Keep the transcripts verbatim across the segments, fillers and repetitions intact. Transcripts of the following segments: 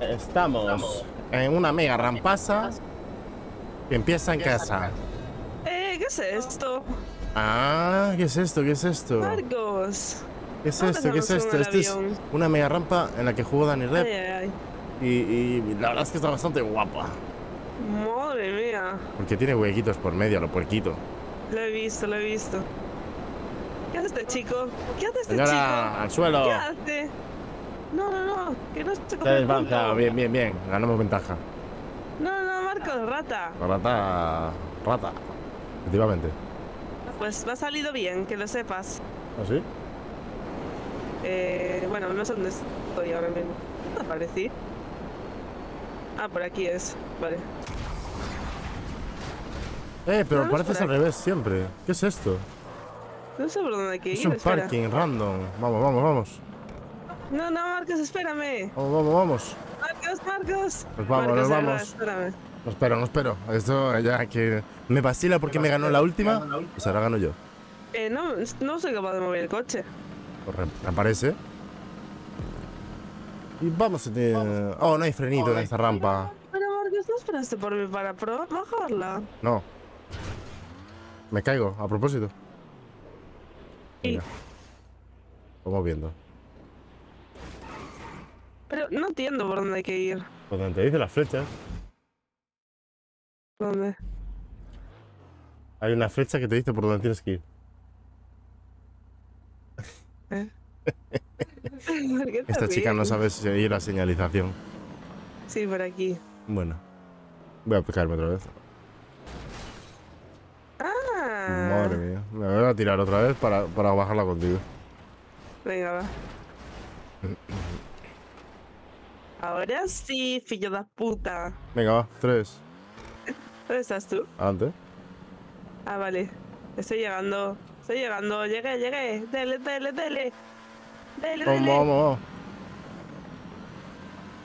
Estamos en una mega rampaza que empieza en casa. Eh, ¿qué es esto? Ah, ¿qué es esto? ¿Qué es esto? Marcos. ¿Qué es esto? ¿Qué es esto? Esto es una mega rampa en la que jugó Dani Repp. Ay, ay, ay. Y, y la verdad es que está bastante guapa. Madre mía. Porque tiene huequitos por medio, lo puerquito. Lo he visto, lo he visto. ¿Qué hace este chico? ¿Qué hace este Señora, chico? ¡Al suelo! ¿Qué hace? No, no, no, que no estoy con el punto. Bien, bien, bien, ganamos ventaja. No, no, Marcos, rata. Rata, rata, efectivamente. Pues me ha salido bien, que lo sepas. ¿Ah, sí? Eh, bueno, no sé dónde estoy ahora mismo. ¿Dónde aparecí? Ah, por aquí es, vale. Eh, pero pareces al revés siempre. ¿Qué es esto? No sé por dónde hay que ir. Es un parking random. Vamos, vamos, vamos. No, no, Marcos, espérame. Vamos, vamos, vamos. Marcos, Marcos. Nos vamos, Marcos, nos vamos. Alba, espérame. No espero, no espero. Esto ya que me vacila porque me ganó la última. Pues ahora gano yo. Eh, no, no soy capaz de mover el coche. Reaparece. Y vamos a tener... Oh, no hay frenito en esta rampa. Pero, Marcos, ¿no esperaste por mí para bajarla? No. Me caigo, a propósito. Venga. Vamos viendo. Pero no entiendo por dónde hay que ir. Por donde te dice las flechas. ¿Dónde? Hay una flecha que te dice por dónde tienes que ir. ¿Eh? Esta chica no sabe seguir la señalización. Sí, por aquí. Bueno. Voy a aplicarme otra vez. Ah. Madre mía. Me voy a tirar otra vez para, para bajarla contigo. Venga, va. Ahora sí, fillo de puta. Venga, va, tres. ¿Dónde estás tú? Adelante. Ah, vale. Estoy llegando. Estoy llegando. Llegué, llegué. Dele, dele, dele. Dele, vamos, dele. Vamos, vamos.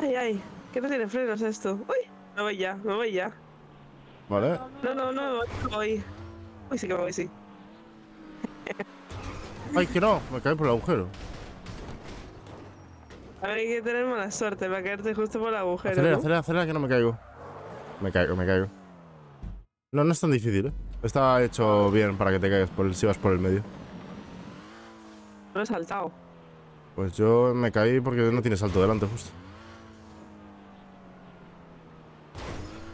Ay, ay. ¿Qué no tiene frenos esto? Uy, me voy ya, me voy ya. Vale. No, no, no, me voy. Me voy. Uy, sí que me voy, sí. Ay, que no. Me caí por el agujero. A ver, hay que tener mala suerte para caerte justo por el agujero. Acelera, ¿no? acelera, acelera, que no me caigo. Me caigo, me caigo. No, no es tan difícil, ¿eh? Está hecho bien para que te caigas por el, si vas por el medio. No he saltado. Pues yo me caí porque no tiene salto delante, justo.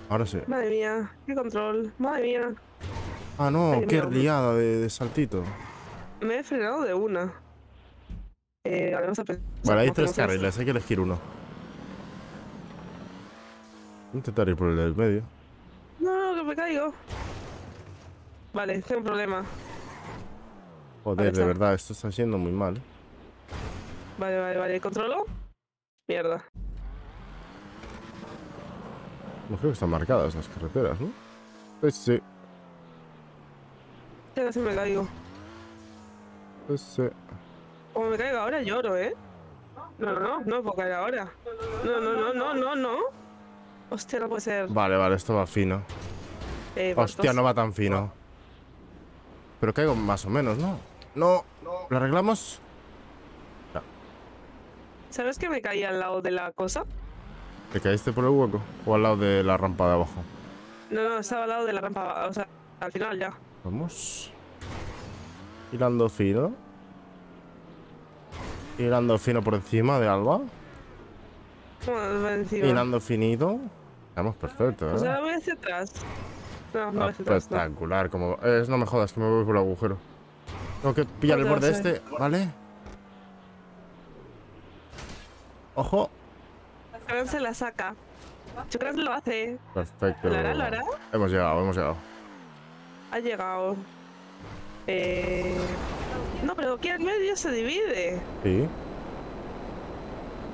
Ahora sí. Madre mía, qué control. Madre mía. Ah, no, Ay, qué liada de, de saltito. Me he frenado de una. Eh, vamos a pensar. Vale, hay tres carriles, hay que elegir uno. Intentar ir por el del medio. No, no, que me caigo. Vale, tengo un problema. Joder, de verdad, esto está siendo muy mal. Vale, vale, vale, ¿controlo? Mierda. No creo que están marcadas las carreteras, ¿no? Pues sí. Ya casi me caigo. Pues sí. Como me caigo ahora lloro, ¿eh? No, no, no, no puedo caer ahora. No, no, no, no, no, no. Hostia, no puede ser. Vale, vale, esto va fino. Eh, Hostia, no va tan fino. Pero caigo más o menos, ¿no? No, no. ¿Lo arreglamos? No. ¿Sabes que me caí al lado de la cosa? ¿Te caíste por el hueco? ¿O al lado de la rampa de abajo? No, no, estaba al lado de la rampa, o sea, al final ya. Vamos. Hilando fino. Hilando fino por encima de Alba. Bueno, encima. Hilando finito. Estamos perfectos, ¿eh? O sea, voy hacia atrás. No, no voy hacia atrás. Espectacular, no. Como es, no me jodas, que me voy por el agujero. Tengo que pillar el borde este, ¿vale? ¡Ojo! Xocran se la saca. Xocran lo hace. Perfecto. ¿Lo hará, lo hará? Hemos llegado, hemos llegado. Ha llegado. Eh... No, pero aquí al medio se divide. Sí.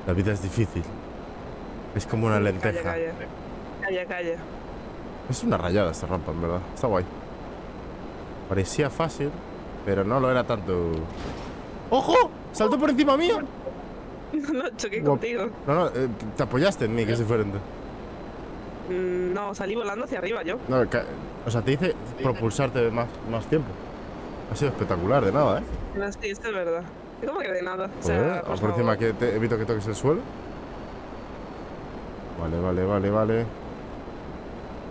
La vida es difícil. Es como una lenteja. Calla, calla. Calla, calla. Es una rayada esta rampa, en verdad. Está guay. Parecía fácil, pero no lo era tanto. ¡Ojo! ¡Saltó por encima mío! No, no, choqué Guap. contigo. No, no, eh, te apoyaste en mí, que es diferente. Mm, no, salí volando hacia arriba yo. No, o sea, te hice propulsarte más, más tiempo. Ha sido espectacular, de nada, ¿eh? No, sí, esto es verdad. ¿Cómo que de nada? O sea, por encima que te evito que toques el suelo. Vale, vale, vale, vale.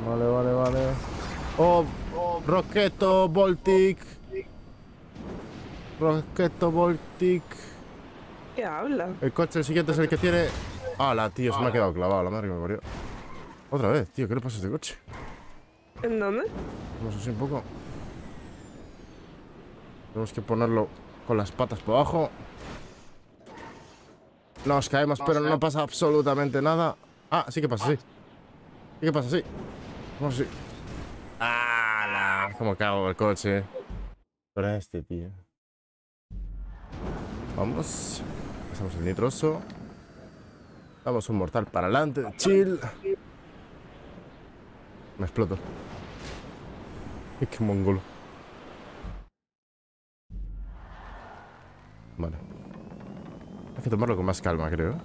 Vale, vale, vale. Oh, oh, Roqueto Baltic. Roqueto Baltic. ¿Qué habla? El coche el siguiente es el que tiene. ¡Hala, tío! Se me ha quedado clavado, la madre que me parió. Otra vez, tío, ¿qué le pasa a este coche? ¿En dónde? Vamos así un poco. Tenemos que ponerlo con las patas por abajo. Nos caemos, pero no pasa absolutamente nada. Ah, sí que pasa, sí. Sí que pasa, sí. Vamos así. ¡Ah! Como cago el coche. Para este, tío. Vamos. Pasamos el nitroso. Damos un mortal para adelante. Chill. Me exploto. Es que mongolo. Vale. Hay que tomarlo con más calma, creo.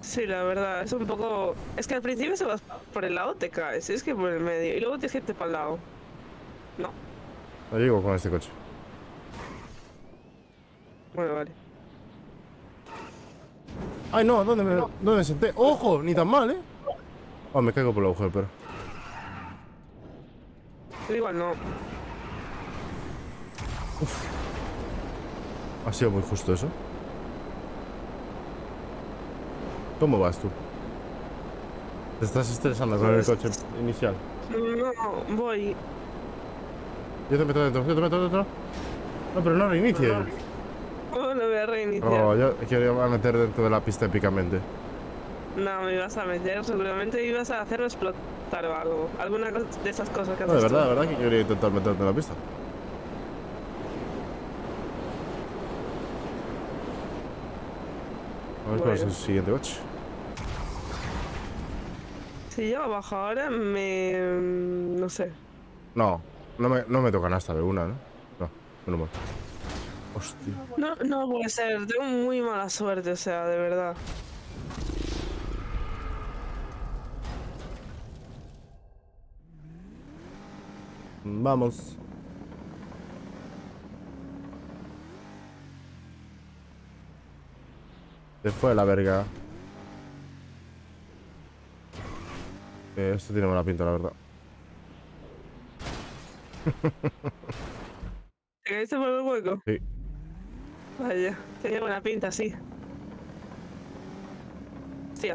Sí, la verdad. Es un poco... Es que al principio se vas por el lado, te caes. Es que por el medio. Y luego te gente para el lado. No. No llego con este coche. Bueno, vale. Ay, no, ¿dónde me, no. ¿dónde me senté? ¡Ojo! Ni tan mal, ¿eh? Oh, me caigo por el agujero, pero... Igual no. Uf. Ha sido muy justo eso. ¿Cómo vas tú? ¿Te estás estresando con el coche inicial? No, voy. Yo te meto dentro, yo te meto dentro. No, pero no reinicies. No, no voy a reiniciar. No, yo quería meter dentro de la pista épicamente. No, me ibas a meter, seguramente ibas a hacerlo explotar o algo. Alguna de esas cosas que haces. No, de verdad, de verdad que quería intentar meterte en la pista. A ver cuál es el siguiente coche. Si yo bajo ahora, me... no sé. No, no me, no me tocan hasta de una, ¿no? No, no mal. Hostia. No, no puede ser, tengo muy mala suerte, o sea, de verdad. Vamos. Se fue la verga. Eh, esto tiene mala pinta, la verdad. ¿Te caíste por el hueco? Sí. Vaya, tenía buena pinta, sí. Sí.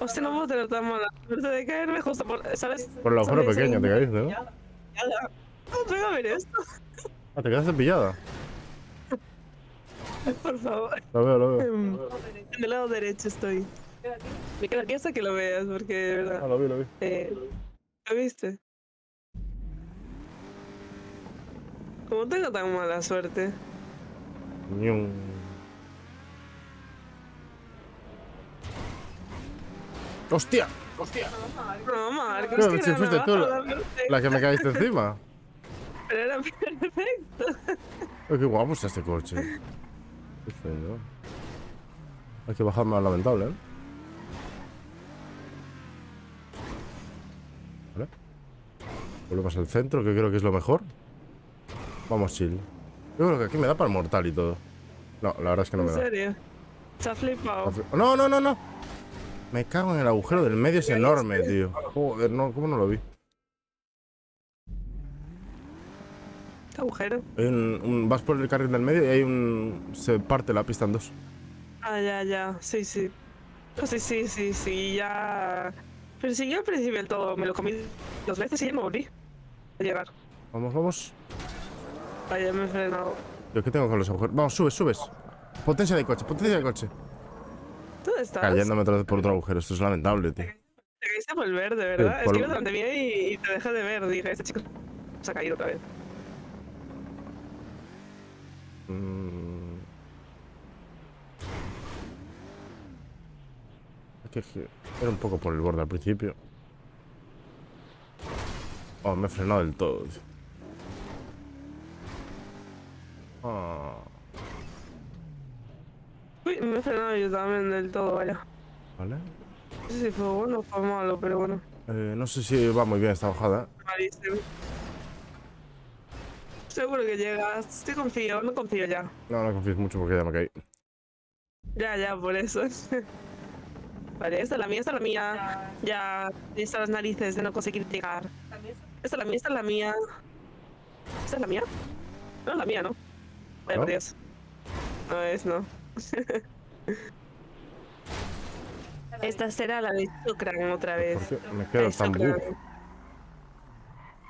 Hostia, no puedo tener tan mala suerte de caerme justo por... ¿Sabes? Por el agujero pequeño te caíste, ¿no? No tengo que ver esto. Ah, te quedaste pillada. Por favor. Lo veo, lo veo. Um, del lado derecho estoy. Me quedo aquí hasta que lo veas, porque de verdad. Ah, lo vi, lo vi. Eh, ¿Lo viste? ¿Cómo tengo tan mala suerte? Ñum. ¡Hostia! ¡Hostia! No, Marcos, no, es que fuiste tú la, la que me caíste encima. Pero era perfecto. Ay, qué guapo está este coche. Qué feo. Hay que bajar más lamentable, ¿eh? Vale. Volvemos al centro, que creo que es lo mejor. Vamos, chill. Yo creo que aquí me da para el mortal y todo. No, la verdad es que no me da. ¿En serio? ¿Te has flipado? No, no, no, no. Me cago en el agujero del medio, es enorme, tío. Joder, no, ¿cómo no lo vi? ¿Qué agujero? Un, un, vas por el carril del medio y hay un... se parte la pista en dos. Ah, ya, ya, sí, sí. Sí, sí, sí, sí, ya... Pero si yo al principio del todo me lo comí dos veces y ya me morí. A llegar. Vamos, vamos. Vaya, me he frenado. ¿Yo qué tengo con los agujeros? Vamos, subes, subes. Potencia de coche, potencia de coche. ¿Dónde estás? Cayéndome otra vez por otro agujero, esto es lamentable, tío. Te caíste por el verde, ¿verdad? Sí, por... Es que no te vi y, y te dejé de ver, dije, este chico se ha caído otra vez. Mm. Es que era un poco por el borde al principio. Oh, me he frenado del todo, tío. Oh. Uy, me he frenado yo también del todo, vaya. Vale. No sé si fue bueno o fue malo, pero bueno. Eh, no sé si va muy bien esta bajada, ¿eh? Malísimo. Seguro que llegas. Te confío, no confío ya. No, no confío mucho porque ya me caí. Ya, ya, por eso. Vale, esta es la mía, esta es la mía. Ya, estas las narices de no conseguir llegar. Esta es la mía, esta es la mía. ¿Esta es la mía? No, es la mía, ¿no? Ay, por Dios. No es, no. Esta será la de Xocran otra vez. Me quedo tan bug.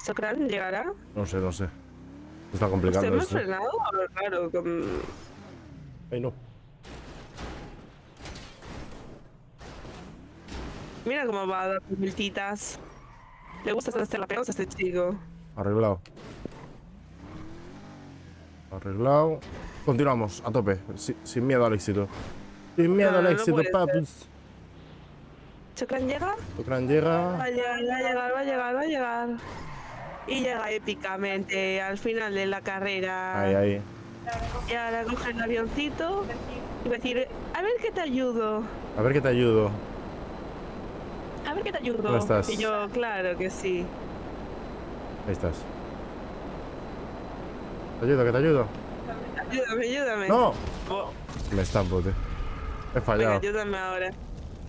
¿Xocran llegará? No sé, no sé. Está complicado. ¿Hemos frenado? Claro, con... Ay, no. Mira cómo va a dar vueltitas. Le gusta hacer la pegosa a este chico. Arreglado. Arreglado. Continuamos, a tope. Sin, sin miedo al éxito. Sin miedo no, al éxito, no papus. ¿Xocran llega? ¿Xocran llega? Va a llegar, va a llegar, va a llegar, va a llegar. Y llega épicamente al final de la carrera. Ahí, ahí. Y ahora coge el avioncito y decir, a ver qué te ayudo. A ver qué te ayudo. A ver qué te ayudo. ¿Dónde estás? Y yo, claro que sí. Ahí estás. Te ayudo, que te ayudo. Ayúdame, ayúdame. ¡No! Oh. Me estampo, tío. He fallado. Venga, ayúdame ahora.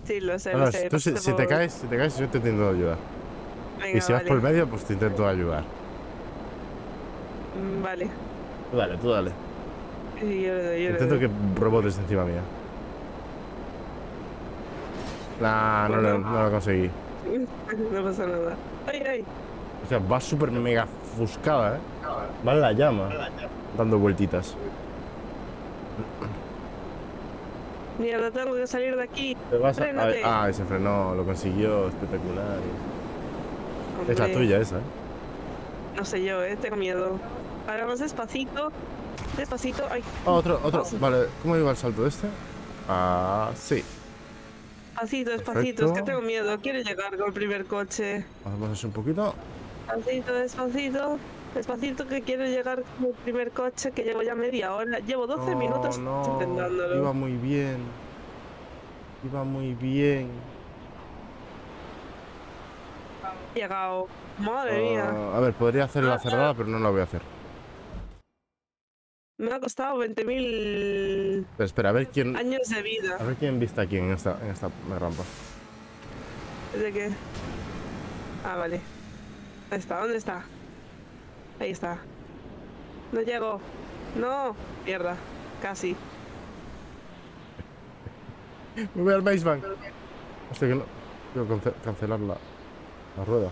Sí, lo sé, no, lo no, sé. Tú, si, si, te caes, si te caes, yo te intento ayudar. Venga, y si vale. vas por el medio, pues te intento ayudar. Vale. Tú dale, tú dale. Sí, yo, yo, yo, intento yo. que rebotes encima mía. Nah, no, no, no, no lo conseguí. No pasa nada. ¡Ay, ay! O sea, va súper mega ofuscada, ¿eh? Va en la llama. Dando vueltitas. Mierda, tengo que salir de aquí. ¿Te vas a... Ah, se frenó, lo consiguió, espectacular. Hombre. Es la tuya esa, ¿eh? No sé yo, eh, tengo miedo. Ahora más despacito. Despacito. Ay. Oh, otro, otro. Paso. Vale, ¿cómo iba el salto este? Ah, sí. Despacito, despacito, es que tengo miedo. Quiero llegar con el primer coche. Vamos a hacer un poquito. Despacito, despacito. Despacito que quiero llegar con el primer coche, que llevo ya media hora. Llevo doce no, minutos no, intentándolo. Iba muy bien. Iba muy bien. Llegado. Madre uh, mía. A ver, podría hacer la cerrada, pero no la voy a hacer. Me ha costado veinte mil... Espera, a ver quién... años de vida. A ver quién vista aquí en esta, en esta rampa. ¿De qué? Ah, vale. Ahí está, ¿dónde está? Ahí está. No llego. No. Mierda. Casi. Me voy al baseband. Hostia, que no. Quiero cance cancelar la, la rueda.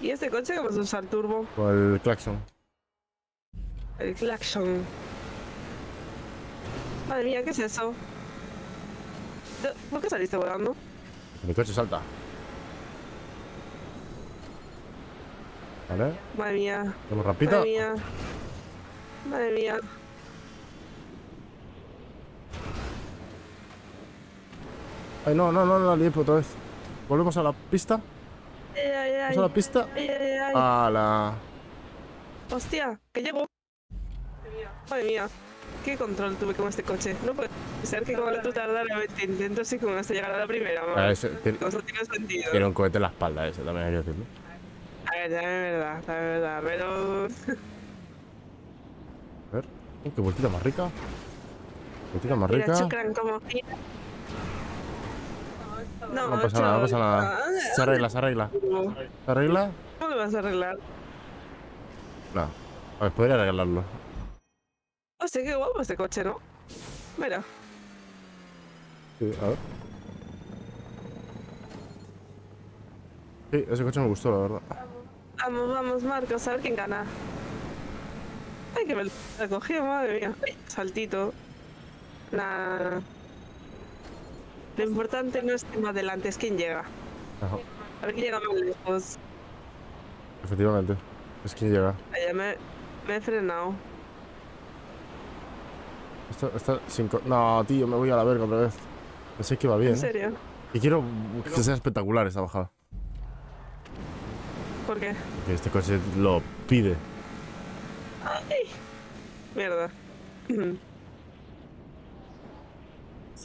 ¿Y este coche que vas a usar turbo? O el claxon. El claxon. Madre mía, ¿qué es eso? ¿Por qué saliste volando? Mi coche salta. ¿Vale? Madre mía. ¿Vamos rapidito? Madre mía. Madre mía. Ay, no, no, no, la lié por otra vez. Volvemos a la pista. Ay, ay, ay. ¿Vamos a la pista? Ay, ay, ay. A la... Hostia, que llego. Madre mía. Qué control tuve con este coche. No puede ser que como tú tardar veinte intentos y como hasta llegar a la primera. Ah, eso tiene, no tiene sentido. Tiene un cohete en la espalda ese, también hay que decirlo. A ver, también es verdad, también es verdad, pero... A ver, oh, qué vueltita más rica. Vueltita más rica. Mira, Xocran como... No, no pasa nada, no pasa nada. Se arregla, se arregla. ¿Se arregla? ¿Cómo lo vas a arreglar? No, a ver, podría arreglarlo. O sea, qué guapo este coche, ¿no? Mira. Sí, a ver. Sí, ese coche me gustó, la verdad. Vamos, vamos, Marcos, a ver quién gana. Ay, que me la cogí, madre mía. Ay, saltito. Nah. Lo importante no es que más adelante, es quién llega. Ajá. A ver quién llega más lejos. Efectivamente, es quién llega. Ay, me, me he frenado. Esto, esto, sin co no, tío, me voy a la verga otra vez. Pensé que iba bien. ¿En serio? ¿Eh? Y quiero que sea espectacular esta bajada. ¿Por qué? Porque este coche lo pide. Ay, mierda.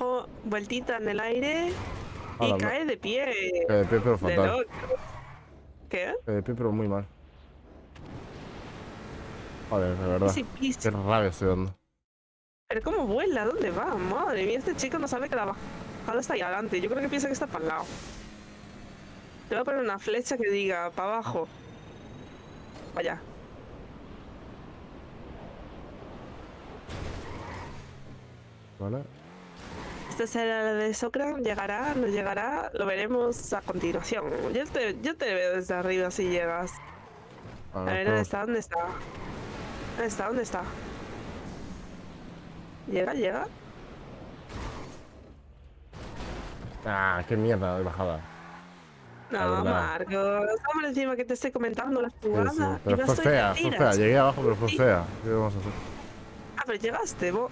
Oh, vueltita en el aire y Hola, cae de pie. Cae de pie, pero fatal. ¿Qué? Cae de pie, pero muy mal. Joder, de verdad. Qué rabia estoy dando. Pero cómo vuela, ¿dónde va? Madre mía, este chico no sabe que la bajada está ahí adelante. Yo creo que piensa que está para el lado. Te voy a poner una flecha que diga, para abajo. Vaya. Vale. Este será el de Xocran, llegará, no llegará, lo veremos a continuación. Yo te, yo te veo desde arriba si llegas. A ver, ¿dónde está? ¿Dónde está? ¿Dónde está? ¿Dónde está? ¿Llega? ¿Llega? Ah, qué mierda de bajada. No, Marcos, estamos encima que te estoy comentando la jugada. Sí, sí. Pero fue fea, fue fea, llegué abajo pero fue fea. ¿Qué vamos a hacer? Ah, pero llegaste, vos.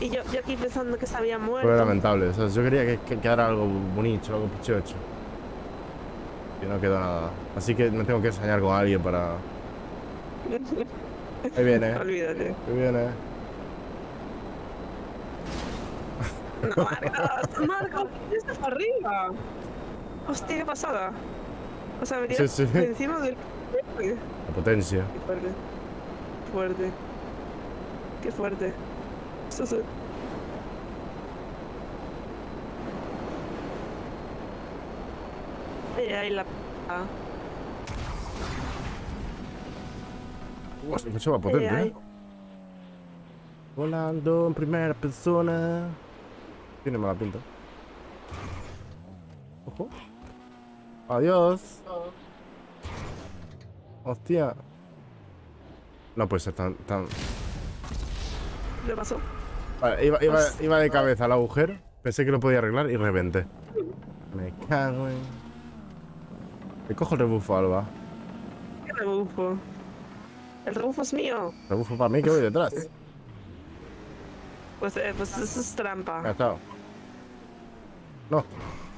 Y yo, yo aquí pensando que se había muerto. Fue lamentable, o sea, yo quería que, que quedara algo bonito, algo pichocho. Y no quedó nada. Así que me tengo que ensañar con alguien para... Ahí viene. Olvídate. Ahí viene. No, Marcos, Marcos, estás para arriba. Hostia, qué pasada. O sea, venía sí, sí. encima del... La potencia. Qué fuerte. Qué fuerte. Qué fuerte. Ay, ay, la p***. Uy, se me suena potente, ay, ay. ¿eh? Volando en primera persona. Tiene mala pinta. Ojo. Adiós. Hostia. No puede ser tan... tan... ¿Qué pasó? Vale, iba, iba, iba de cabeza al agujero, pensé que lo podía arreglar y reventé. Me cago en... Me cojo el rebufo, Alba. ¿Qué rebufo? El rebufo es mío. El rebufo para mí que voy detrás. Pues, eh, pues eso es trampa. Enganchado. No,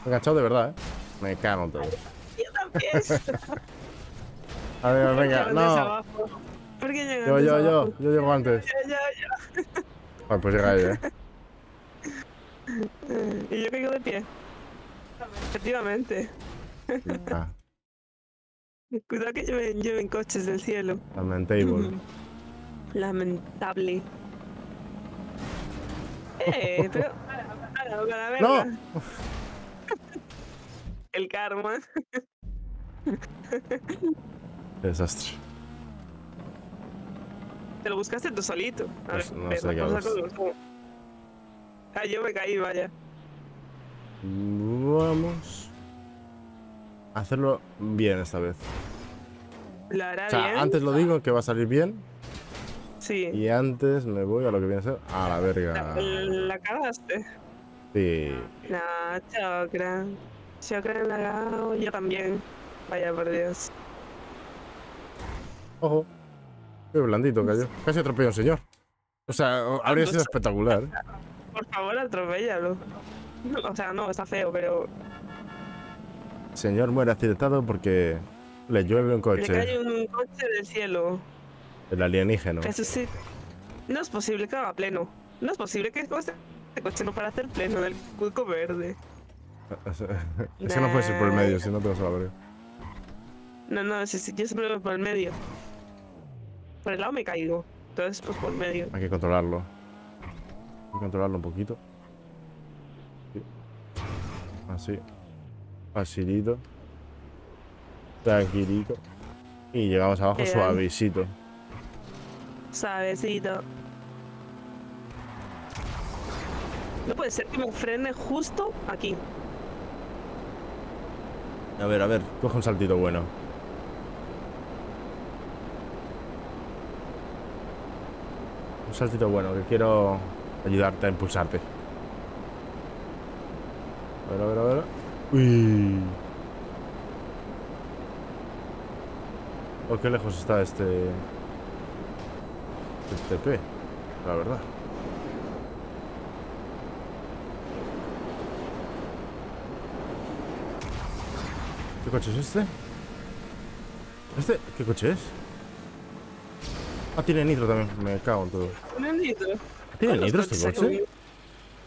enganchado de verdad, eh. Me cago en todo. Yo también. A ver, venga, no. ¿Por qué llegaste? Yo, yo, yo, yo llego antes. Yo, yo, yo. Ah, pues llega ella. Y yo caigo de pie. Efectivamente. Ah. Cuidado que lleven, lleven coches del cielo. Lamentable. Lamentable. Eh, pero... Para, para, para, verga. ¡No! El karma. Desastre. Te lo buscaste tú solito. A pues ver, no ver, sé qué hago. Ah, yo me caí, vaya. Vamos a hacerlo bien esta vez. ¿Lo hará o sea, bien? Antes lo digo que va a salir bien. Sí. Y antes me voy a lo que viene a ser. A la verga. La, la cagaste. Sí. No, Xocran. Xocran la cago. Yo también. Vaya por Dios. Ojo. Qué blandito cayó. Casi atropelló a un señor. O sea, habría sido espectacular. ¿eh? Por favor, atropéllalo. O sea, no, está feo, pero... Señor muere accidentado porque le llueve un coche. Le cae un coche del cielo. El alienígeno. Resucita. No es posible que haga pleno. No es posible que este coche no para hacer pleno del cuco verde. Eso no puede ser por el medio, si no te vas a abrir. No, no, si, si, yo siempre voy por el medio. Por el lado me caigo, entonces pues por medio. Hay que controlarlo. Hay que controlarlo un poquito. Así. Facilito. Tranquilito. Y llegamos abajo eh, suavecito. Suavecito. No puede ser que me frene justo aquí. A ver, a ver, coge un saltito bueno. Un saltito bueno, que quiero ayudarte a impulsarte. A ver, a ver, a ver. Uy. Oh, qué lejos está este... Este T P, la verdad. ¿Qué coche es este? ¿Este? ¿Qué coche es? Ah, tiene nitro también, me cago en todo. ¿Tiene nitro? ¿Tiene nitro este coche?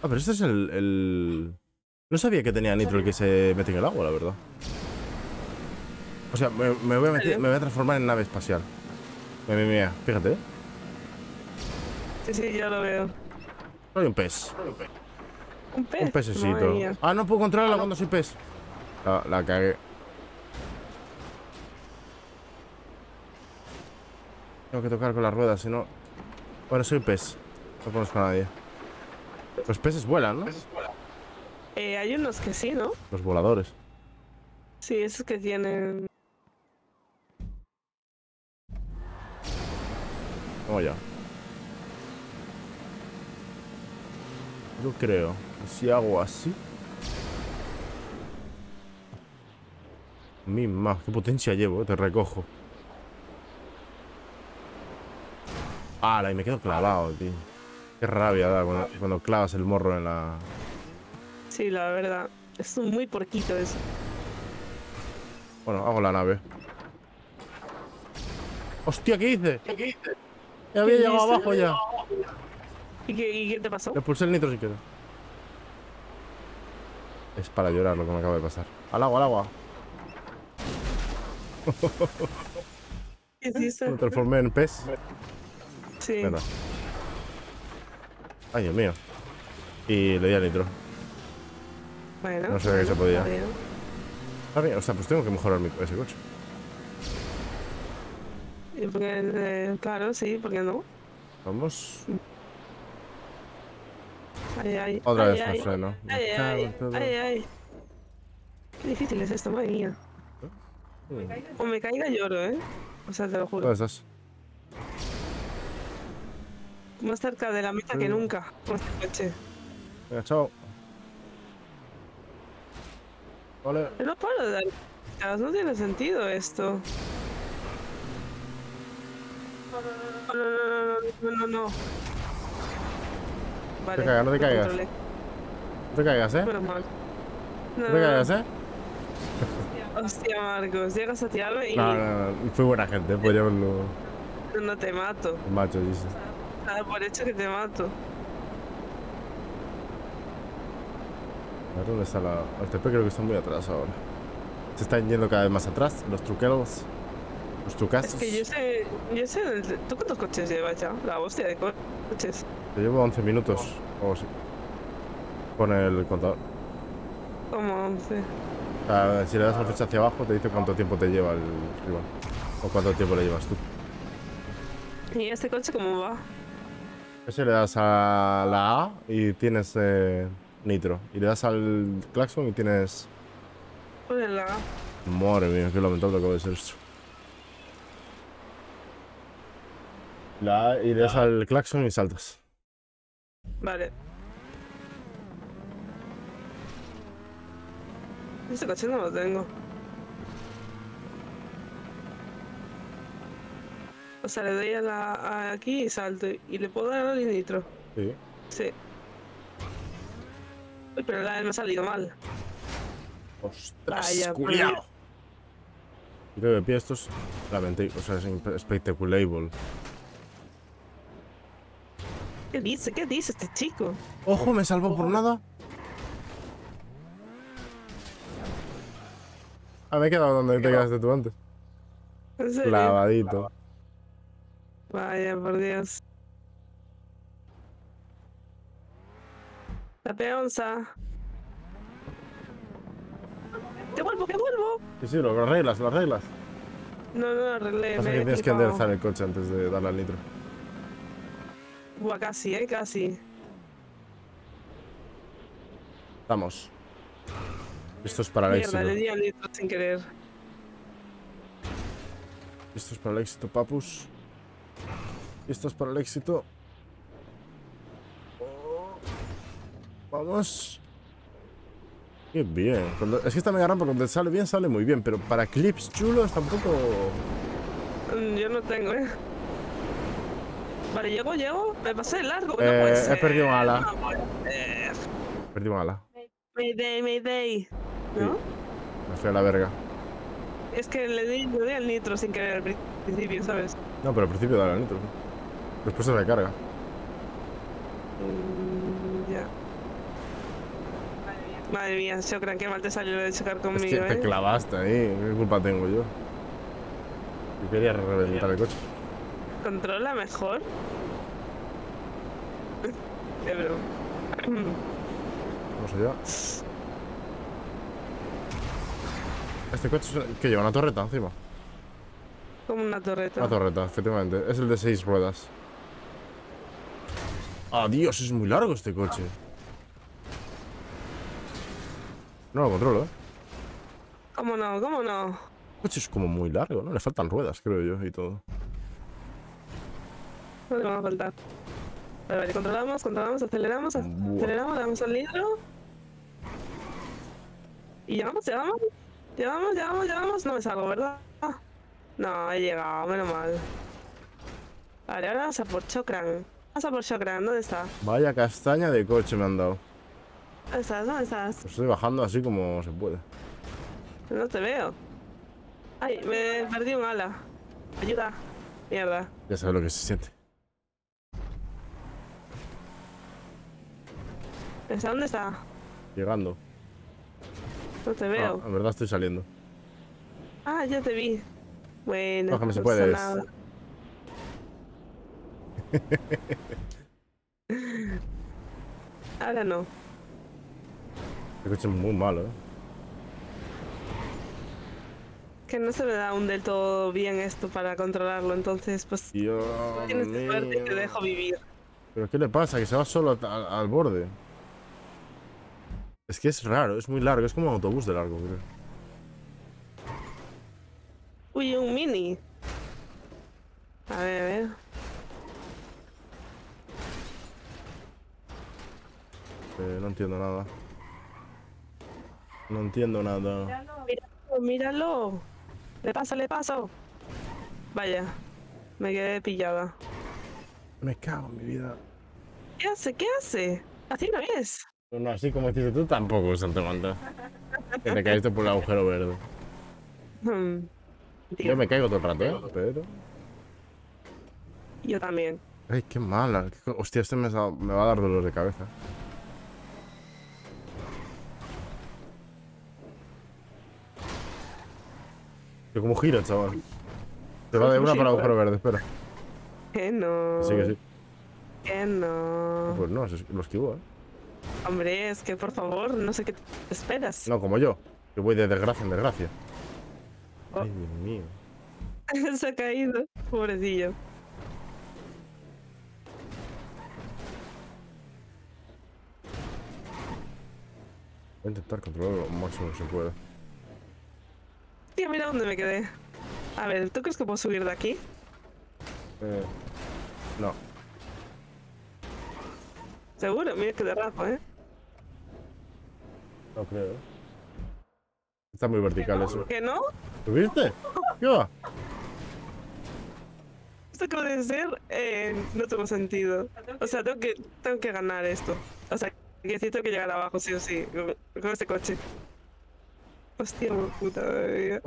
Ah, pero este es el, el... No sabía que tenía nitro el que se mete en el agua, la verdad. O sea, me, me, voy, a meter, me voy a transformar en nave espacial. Mira, mira, fíjate. Sí, sí, ya lo veo. Hay un pez. ¿Un pez? Un pececito. Ah, no puedo controlarla ah, cuando no. soy pez. La, la cagué. Tengo que tocar con las ruedas, si no... Bueno, soy pez. No conozco a nadie. Los peces vuelan, ¿no? Eh, hay unos que sí, ¿no? Los voladores. Sí, esos que tienen... Vamos allá. Yo creo que si hago así... Mima, qué potencia llevo, eh, te recojo. ¡Hala! Y me quedo clavado, tío. Qué rabia da cuando, cuando clavas el morro en la... Sí, la verdad. Es muy porquito eso. Bueno, hago la nave. ¡Hostia! ¿Qué hice? ¿Qué hice? Ya había llegado abajo ya. ¿Y qué, ¿Y qué te pasó? Le pulsé el nitro si quiero. Es para llorar lo que me acaba de pasar. ¡Al agua, al agua! ¿Qué hiciste? Me transformé en pez. Sí. Venga. Ay, Dios mío. Y le di al nitro. Bueno. No sabía que se podía. O sea, pues tengo que mejorar mi, ese coche. Y porque, eh, claro, sí, ¿por qué no? Vamos. Ay, ay, Otra ay, vez ay, me freno. Ay, ay, ay, ay. Qué difícil es esto, madre mía. ¿Eh? O me caiga lloro, ¿eh? O sea, te lo juro. ¿Dónde estás? Más cerca de la meta sí. que nunca, con este coche. Venga, chao. Vale. No puedo dar vueltas, no tiene sentido esto. No, no, no, no, no, no. Vale, te caigas, no te caigas. Controlé. No te caigas, eh. Pero mal. No, no te no. caigas, eh. Hostia, Marcos, llegas a tirarme y. No, no, no, fui buena gente, pues yo lo. No, no te mato. El macho, dices. Ah, por hecho que te mato. A ver, ¿dónde está la...? El T P creo que está muy atrás ahora. Se están yendo cada vez más atrás, los truqueros. Los trucazos. Es que yo sé... Yo sé... ¿Tú cuántos coches llevas ya? La hostia de co coches. Yo llevo once minutos. O sí. Con el contador. ¿Cómo once? O sea, si le das la flecha hacia abajo te dice cuánto tiempo te lleva el rival. O cuánto tiempo le llevas tú. ¿Y este coche cómo va? Ese le das a la A y tienes eh, nitro. Y le das al claxon y tienes... ¿Cuál es la A? Madre mía, qué lamentable acabo de ser esto. La A y le das ah. al claxon y saltas. Vale. Este coche no lo tengo. O sea, le doy a la a aquí y salto. ¿Y le puedo dar al nitro? Sí. Sí. Uy, pero la de me ha salido mal. ¡Ostras, culiao! Yo creo que pie esto es... O sea, es spectacular. ¿Qué dice? ¿Qué dice este chico? ¡Ojo! ¿Me salvó por nada? Ah, me he quedado donde te quedaste tú antes. ¿En serio? Clavadito. Vaya, por Dios. La peonza. ¡Te vuelvo, que vuelvo! Sí, sí, lo arreglas, lo arreglas. No, no lo arreglé. Pasa que tienes que enderezar el coche antes de darle al nitro. Buah, casi, eh, casi. Vamos. Esto es para el éxito. Mierda, le di al nitro sin querer. Esto es para el éxito, papus. Esto es para el éxito. Oh, vamos. Qué bien. Cuando, es que esta me agarran porque cuando sale bien, sale muy bien. Pero para clips chulos tampoco. Yo no tengo, eh. Vale, llego, llego. Me pasé largo. Eh, no puede ser. He perdido un ala. No puede ser. Perdí un ala. Mayday, mayday. ¿No? Sí. Me fui a la verga. Es que le di, le di al nitro sin querer al principio, ¿sabes? No, pero al principio dale al nitro. Después se recarga. Mm, ya. Madre mía, Xocran, qué mal te salió lo de chocar conmigo, es que te ¿eh? clavaste ahí. ¿Qué culpa tengo yo? Yo quería reventar el coche. controla mejor. De broma. Vamos allá. Este coche es que lleva una torreta encima. Como una torreta. Una torreta, efectivamente. Es el de seis ruedas. Adiós, es muy largo este coche. No lo controlo, ¿eh? ¿Cómo no? ¿Cómo no? El coche es como muy largo, ¿no? Le faltan ruedas, creo yo, y todo. No le van a faltar. A ver, controlamos, controlamos, aceleramos, aceleramos, le damos al hidro. Y llevamos, llevamos, llevamos, llevamos, llevamos. No me salgo, ¿verdad? No, he llegado, menos mal. Vale, ahora vamos a por Xocran. Vamos a por Xocran, ¿dónde está? Vaya castaña de coche me han dado. ¿Dónde estás? ¿Dónde estás? Pues estoy bajando así como se puede. No te veo. Ay, me perdí un ala. Ayuda. Mierda. Ya sabes lo que se siente. ¿Está dónde está? Llegando. No te veo. Ah, en verdad estoy saliendo. Ah, ya te vi. Bueno. Bájame si puedes. Ahora no. Este coche es muy malo, eh. Que no se me da aún del todo bien esto para controlarlo, entonces pues Dios tienes mío. Suerte y te dejo vivir. Pero ¿qué le pasa? Que se va solo al, al borde. Es que es raro, es muy largo, es como un autobús de largo, creo. Uy, un mini. A ver, a ver. Eh, no entiendo nada. No entiendo nada. Míralo, míralo, míralo. Le paso, le paso. Vaya, me quedé pillada. Me cago en mi vida. ¿Qué hace? ¿Qué hace? Así no es. No, no, así como dices tú tampoco, Santo Manta. Que te caíste por el agujero verde. Hmm, Yo me caigo todo el rato, ¿eh? Pero... Yo también. Ay, qué mala. Hostia, este me va a dar dolor de cabeza. Como gira, chaval. Te va de una para agujero verde, espera. Que no. Sí, que sí. Que no. Pues no, lo esquivo, eh. Hombre, es que por favor, no sé qué te esperas. No, como yo. Yo voy de desgracia en desgracia. Oh. Ay, Dios mío. Se ha caído, pobrecillo. Voy a intentar controlarlo lo máximo que se pueda. Tío, mira dónde me quedé. A ver, ¿tú crees que puedo subir de aquí? Eh, no. Seguro, mira que te rapo, ¿eh? No creo. Está muy vertical eso. ¿Que no? ¿Subiste? ¿Qué va? Esto que puede ser, eh, no tengo sentido. O sea, tengo que, tengo que ganar esto. O sea, que sí tengo que llegar abajo, sí o sí, con este coche. Hostia, puta bebé.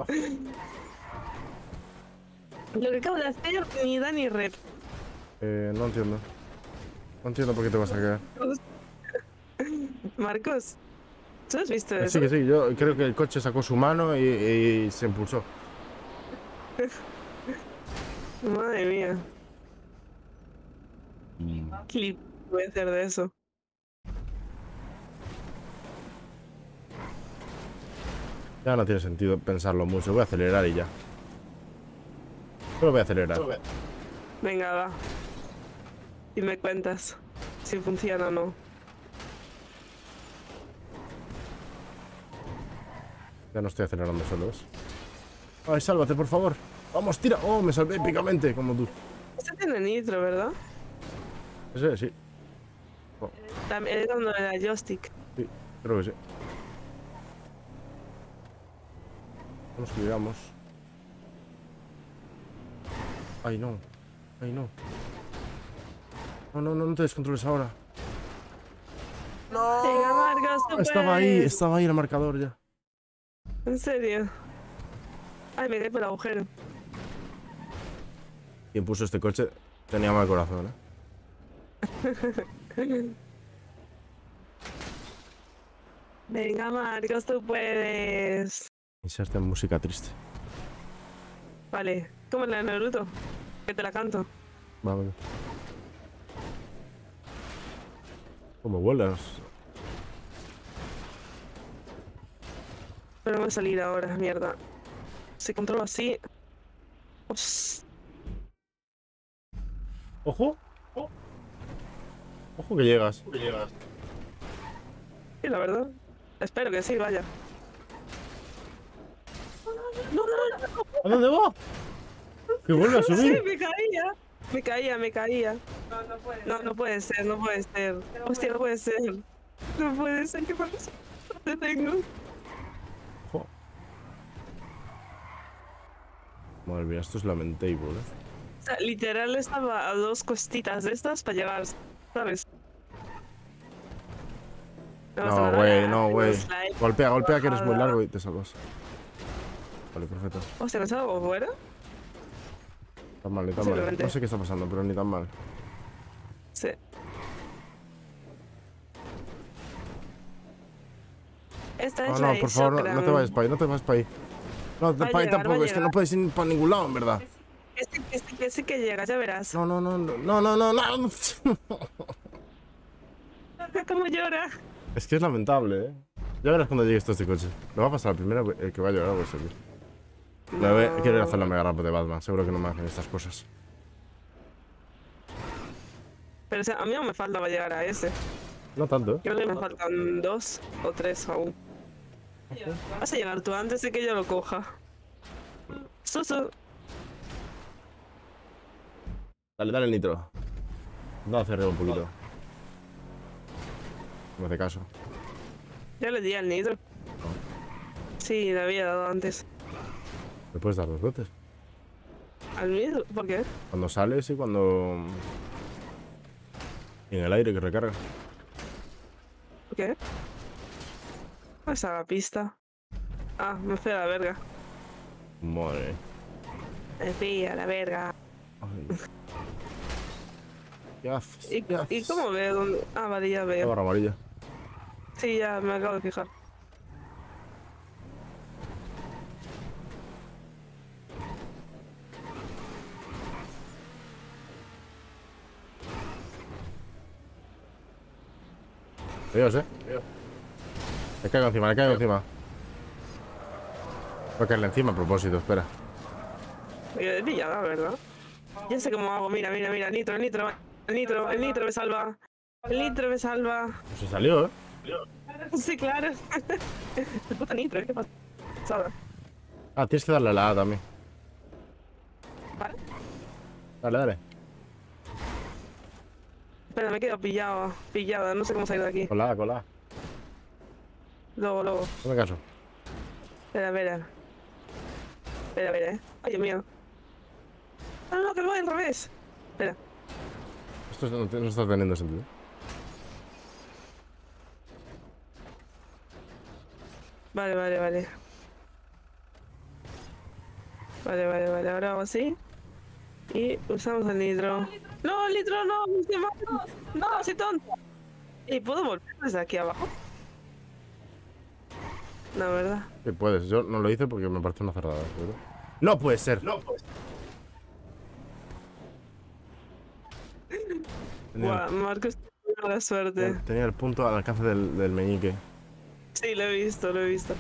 Lo que acabo de hacer ni Dani Repp. Eh, no entiendo. No entiendo por qué te vas a quedar. Marcos, ¿tú has visto eso? Sí, que sí, yo creo que el coche sacó su mano y, y se impulsó. Madre mía. Mm. Clip voy a hacer de eso. Ya no tiene sentido pensarlo mucho, voy a acelerar y ya. Solo voy a acelerar. Venga, va. Y me cuentas si funciona o no. Ya no estoy acelerando solo, ¿ves? Ay, sálvate, por favor. Vamos, tira. Oh, me salvé épicamente, como tú. Este tiene nitro, ¿verdad? Ese, sí. Oh. También es donde era joystick. Sí, creo que sí. Nos cuidamos. Ay, no. Ay, no. No, no, no, no te descontroles ahora. No. Venga, Marcos, tú estaba ahí, estaba ahí el marcador ya. ¿En serio? Ay, me quedé por el agujero. Quien puso este coche tenía mal corazón, ¿eh? Venga, Marcos, tú puedes. Inserte música triste. Vale, como la de Naruto, que te la canto. Vámonos. ¿Cómo vuelas? Pero no voy a salir ahora, mierda. Si controlo así... Ups. ¡Ojo! Oh. ¡Ojo que llegas! ¡Ojo que llegas! Sí, la verdad. Espero que sí, vaya. ¡No, no, no! no. ¿A dónde va? ¡Que vuelve a subir! Sí, me caía. Me caía, me caía. No, no puede ser. No, no puede ser, no puede ser. No Hostia, puede. no puede ser. No puede ser, ¿qué pasa? No te tengo. Jo. Madre mía, esto es lamentable, ¿eh? O sea, literal estaba a dos costitas de estas para llegar, ¿sabes? No, güey, no, güey. No, golpea, golpea que eres muy largo y te salvas. Vale, perfecto. Hostia, ¿no estaba por fuera? Tan mal, ni tan mal. No sé qué está pasando, pero ni tan mal. Sí. Esta es oh, no, la no, por favor, no, no te vayas para ahí, no te vayas para ahí. No, para ahí tampoco, es que no puedes ir para ningún lado, en verdad. Este, este, este que llega, ya verás. No, no, no, no, no, no, no, no. ¿Cómo llora? Es que es lamentable, ¿eh? Ya verás cuando llegue esto a este coche. Lo va a pasar, primero el que va a llorar va a ser yo. La vez quiero hacer la mega rap de Batman, seguro que no me hacen estas cosas. Pero o sea, a mí no me falta llegar a ese. No tanto, ¿eh? Yo creo que me faltan dos o tres aún. Vas a llegar tú antes de que yo lo coja. Suso. Dale, dale el nitro. No hace reo un poquito. No hace caso. Ya le di al nitro. Oh. Sí, le había dado antes. ¿Le puedes dar dos veces? ¿Al nitro? ¿Por qué? Cuando sales y cuando... Y en el aire que recarga. ¿Por qué? ¿Dónde está la pista? Ah, me fui a la verga. Madre. Me fui a la verga. Ay. ¿Qué haces? ¿Y, ¿Qué haces? ¿Y cómo veo dónde? Ah, vale, ya veo. La barra amarilla. Sí, ya me acabo de fijar. Dios, eh. Dios. Le caigo encima, le caigo Dios. encima. Voy a caerle encima a propósito, espera. Yo he pillado, ¿verdad? Ya sé cómo hago, mira, mira, mira, el nitro, el nitro, el nitro, el nitro me salva. El nitro me salva. Pues se salió, ¿eh? Sí, claro. El puto nitro, ¿qué pasa? Ah, tienes que darle a la A también. ¿Vale? Dale, dale. Espera, me he quedado pillado, pillada, no sé cómo salir de aquí. Con la A, con la A. Luego, luego. No me caso. Espera, espera. Espera, espera, eh. Ay, Dios mío. No, no, que lo voy al revés. Espera. Esto no, no está teniendo sentido. Vale, vale, vale. Vale, vale, vale. Ahora hago así. Y usamos el nitro. ¡No, el nitro no! ¡No, soy tonto! ¿Y puedo volver desde aquí abajo? No, ¿verdad? Sí, puedes. Yo no lo hice porque me parece una cerrada. ¿Verdad? ¡No puede ser! ¡No puede ser! Tenía, wow, Marcos tenía la suerte. Tenía el punto al alcance del, del meñique. Sí, lo he visto, lo he visto.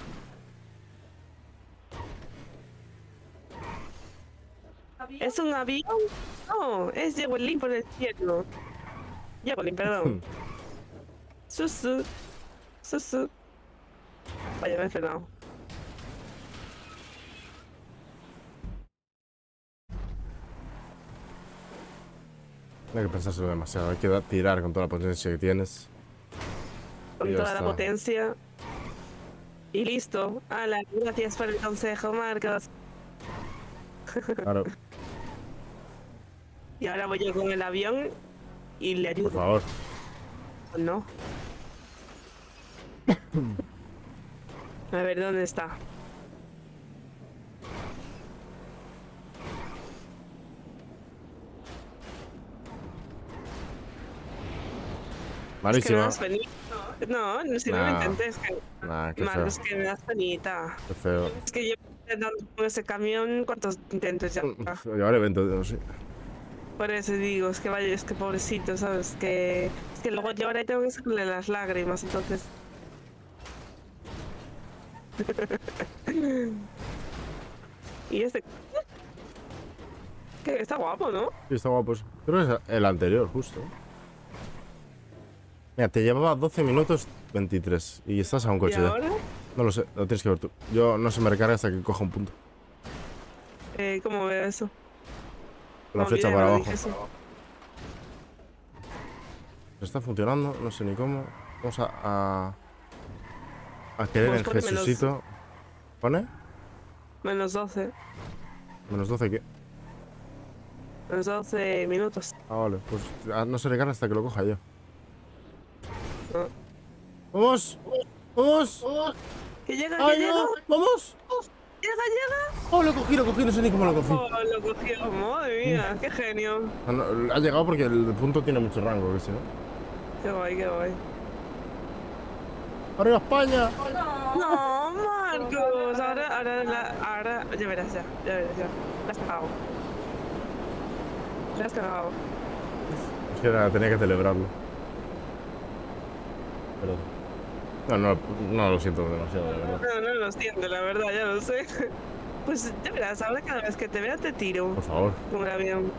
¿Es un avión? No, es Jewelin por el cielo. Jewelin, perdón. Susu. Susu. Vaya, me he frenado. No hay que pensárselo demasiado, hay que tirar con toda la potencia que tienes. Con toda está. la potencia. Y listo. Ala, gracias por el consejo, Marcos. Claro. Y ahora voy yo con el avión y le ayudo. Por favor. No. A ver, ¿dónde está? Malísima. Es que me das penita. No, no, si nah. no lo intenté, es que... Nah, Marcos, que me das penita. Qué feo. Es que yo intentando con ese camión, ¿cuántos intentos ya? Llevar eventos, no sé. por eso digo, es que vaya, es que pobrecito, ¿sabes? Que, es que luego yo ahora tengo que sacarle las lágrimas, entonces... Y este... Que está guapo, ¿no? Sí, está guapo. Creo que es el anterior, justo. Mira, te llevaba doce minutos veintitrés y estás a un coche. ¿Y ahora? Ya. No lo sé, lo tienes que ver tú. Yo no se me recarga hasta que coja un punto. Eh, ¿Cómo veo eso? La flecha para abajo. Está funcionando, no sé ni cómo. Vamos a... A, a querer en Jesucito. ¿Pone? menos doce. ¿Menos doce qué? Menos doce minutos. Ah, vale. Pues no se recarga hasta que lo coja yo. Ah. ¡Vamos! ¡Vamos! ¡Vamos! ¡Que llega, que llega! ¡Vamos! ¡Llega, llega! ¡Oh, lo cogí, lo cogí! No sé ni cómo lo cogí. ¡Oh, lo cogí! ¡Madre mía! ¡Qué genio! Ah, no, ha llegado porque el punto tiene mucho rango, que sí, ¿no? ¡Qué guay, qué guay! ¡Arriba España! ¡No, no, Marcos! Ahora, ahora, la, ahora... Ya verás, ya, ya verás, ya. La has cagado. La has cagado. Es que era, tenía que celebrarlo. Pero... No, no, no lo siento demasiado, la verdad. No, no lo siento, la verdad, ya lo sé. Pues ya verás, ahora cada vez que te vea te tiro. Por favor. Como un avión.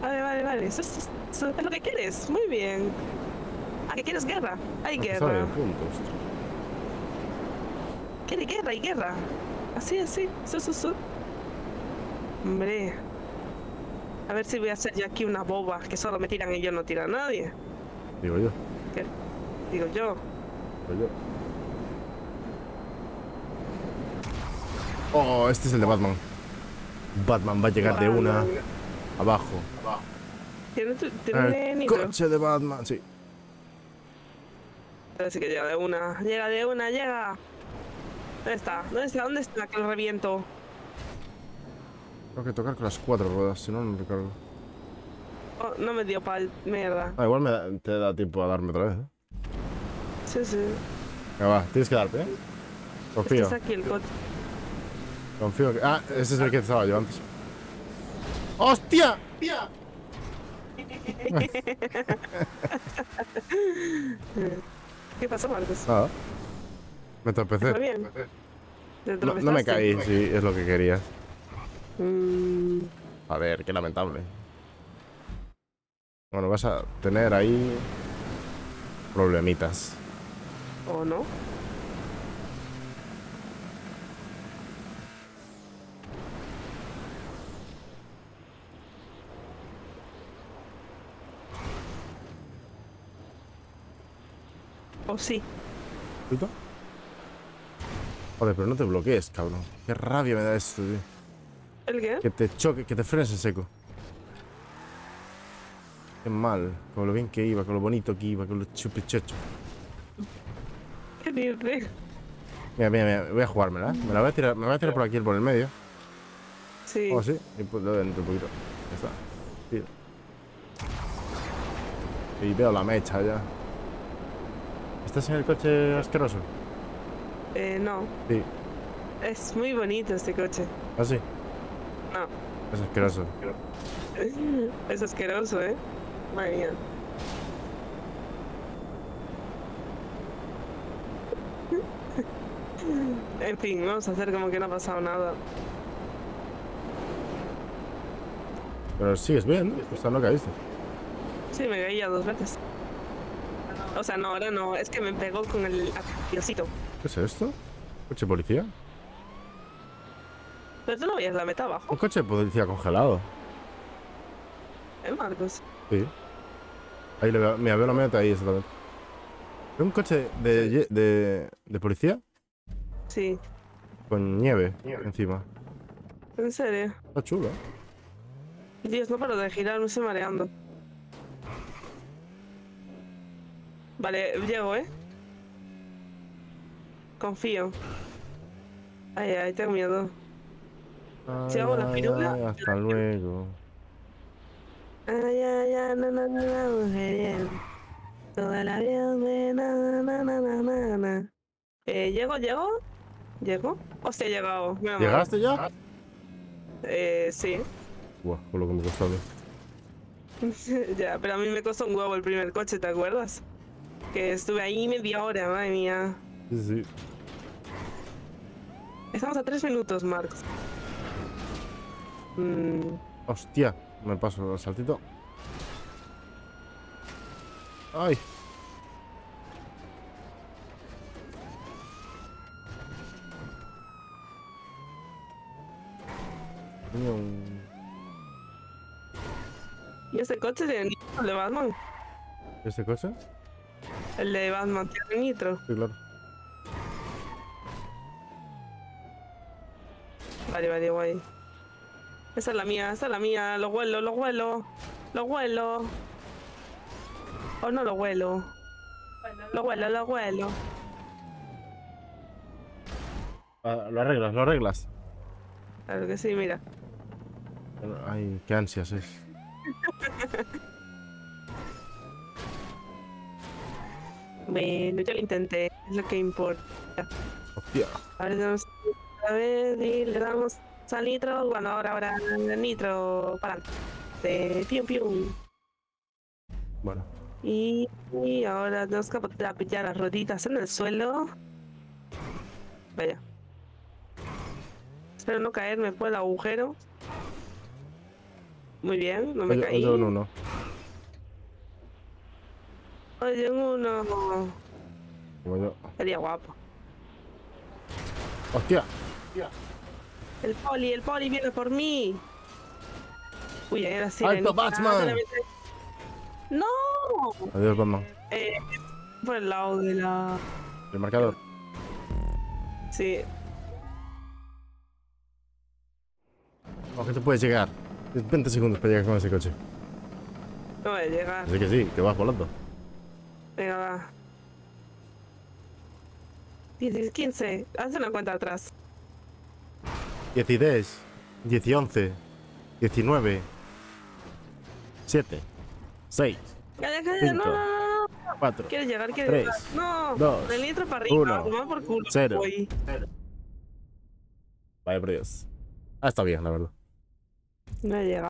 Vale, vale, vale. Eso, eso, eso es lo que quieres. Muy bien. ¿A qué quieres guerra? Hay no, guerra. Sabe, punto, ¿quieres guerra? Hay guerra. Así, así. Su, su, su. Hombre. A ver si voy a hacer yo aquí una boba, que solo me tiran y yo no tiro a nadie. Digo yo. ¿Qué? Digo yo. Digo yo. Oh, este es el de Batman. Batman va a llegar Batman. de una abajo. abajo. ¿Tiene, tu, tiene el nitro? Coche de Batman, sí. Parece que llega de una. Llega de una, llega. ¿Dónde está? ¿Dónde está? ¿Dónde está que lo reviento? Tengo que tocar con las cuatro ruedas, si no, no recargo. Oh, no me dio pal, mierda. Ah, igual me da, te da tiempo a darme otra vez, ¿eh? Sí, sí. Ya va, tienes que darte, ¿eh? Confío. Es que está aquí el coche. Confío que... Ah, ese es el que estaba yo antes. ¡Hostia! ¡Hostia! ¿Qué pasó, Marcos? Nada. Me tropecé. Bien. ¿Te no, no me caí, sí, si es lo que querías. Mm. A ver, qué lamentable. Bueno, vas a tener ahí... problemitas. ¿O no? Oh, sí. ¿Pito? Joder, pero no te bloquees, cabrón. Qué rabia me da esto, tío. ¿El qué? Que te choque, que te frenes en seco. Qué mal. Con lo bien que iba, con lo bonito que iba, con lo chupichecho. ¿Qué dices? Mira, mira, mira. Voy a jugármela, ¿eh? Me la voy a tirar, me voy a tirar por aquí, por el medio. Sí. Oh, sí. Y pues lo dentro un poquito. Ya está. Tiro. Y veo la mecha ya. ¿Estás en el coche asqueroso? Eh, no. Sí. Es muy bonito este coche. ¿Ah, sí? No. Es asqueroso. Es asqueroso, ¿eh? Madre mía. En fin, vamos a hacer como que no ha pasado nada. Pero sigues bien, ¿no? O sea, no caíste. Sí, me caía dos veces. O sea, no, ahora no, es que me pegó con el piecito. ¿Qué es esto? ¿Coche policía? Pero tú no veías la meta abajo. Un coche policía congelado. ¿Eh, Marcos? Sí. Ahí le veo, mira, veo la meta ahí, exactamente. ¿Es un coche de, de, de policía? Sí. Con nieve, nieve encima. ¿En serio? Está chulo. Dios, no paro de girar, me estoy mareando. Vale, llego, ¿eh? Confío. Ay, ay, tengo miedo. Ay, si hago la pirula... Ay, hasta luego. Ay, ay, ay, na, na, na, na, mujer. Toda la vida me na, na, na, na, na. Eh, ¿llego, llego? ¿Llego? Hostia, he llegado. ¿Llegaste ya? Eh, sí. Buah, con lo que me costó. Ya, pero a mí me costó un huevo el primer coche, ¿te acuerdas? Que estuve ahí media hora, madre mía. Sí, sí. Estamos a tres minutos, Marcos. Mm. Hostia, me paso el saltito. Ay. ¿Y ese coche tiene nitro, el de Batman? ¿Este coche? El de Batman tiene nitro. Sí, claro. Vale, vale, guay. Esa es la mía, esa es la mía. Lo huelo, lo huelo. Lo huelo. O no lo huelo. Lo huelo, lo huelo. Ah, lo arreglas, lo arreglas. Claro que sí, mira. Ay, qué ansias es. Bueno, yo lo intenté, es lo que importa. Hostia. Ahora tenemos otra vez y le damos al nitro. Bueno, ahora, ahora, el nitro para adelante. Pium, pium. Bueno. Y, y ahora tenemos que apoyar las rueditas en el suelo. Vaya. Espero no caerme por el agujero. Muy bien, no me oye, caí. Oye, un uno. Oye, un uno. Bueno. Sería guapo. Hostia. Hostia. El poli, el poli viene por mí. Uy, ahí era sí. ¡Alto Batman! ¡No! Adiós, Batman. Eh, por el lado de la... ¿El marcador? Sí. Aunque tú puedes llegar. veinte segundos para llegar con ese coche. No voy a llegar. Así que sí, que vas volando. Venga, va. diez, quince. Haz una cuenta atrás. diez, diez, once, diecinueve, siete, seis. Calla, calla, no, no, no, no. cuatro. Quiero llegar, quiero llegar. No, dos, del litro para arriba. uno, por culo. cero. Vaya, por Dios. Ah, está bien, la verdad. No llega.